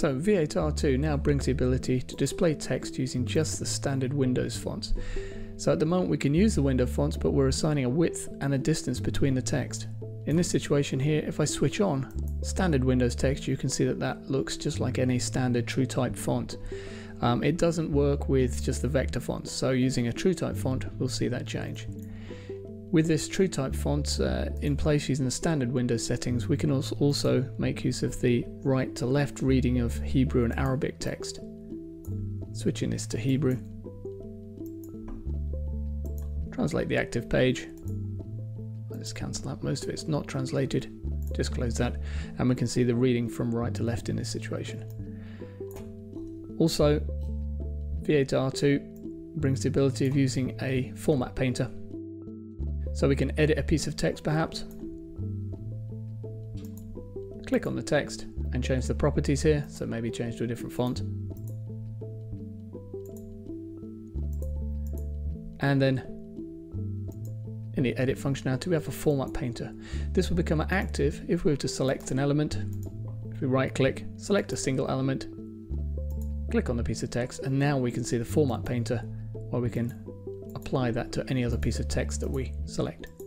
So V8R2 now brings the ability to display text using just the standard Windows fonts. So at the moment we can use the window fonts, but we're assigning a width and a distance between the text. In this situation here, if I switch on standard Windows text, you can see that that looks just like any standard TrueType font. It doesn't work with just the vector fonts, so using a TrueType font, we'll see that change. With this TrueType font in place using the standard Windows settings, we can also make use of the right to left reading of Hebrew and Arabic text. Switching this to Hebrew. Translate the active page. Let's cancel that, most of it's not translated. Just close that, and we can see the reading from right to left in this situation. Also, V8R2 brings the ability of using a format painter. So we can edit a piece of text perhaps. Click on the text and change the properties here, so maybe change to a different font. And then in the edit functionality, we have a format painter. This will become active if we were to select an element. If we right click, select a single element, click on the piece of text, and now we can see the format painter where we can apply that to any other piece of text that we select.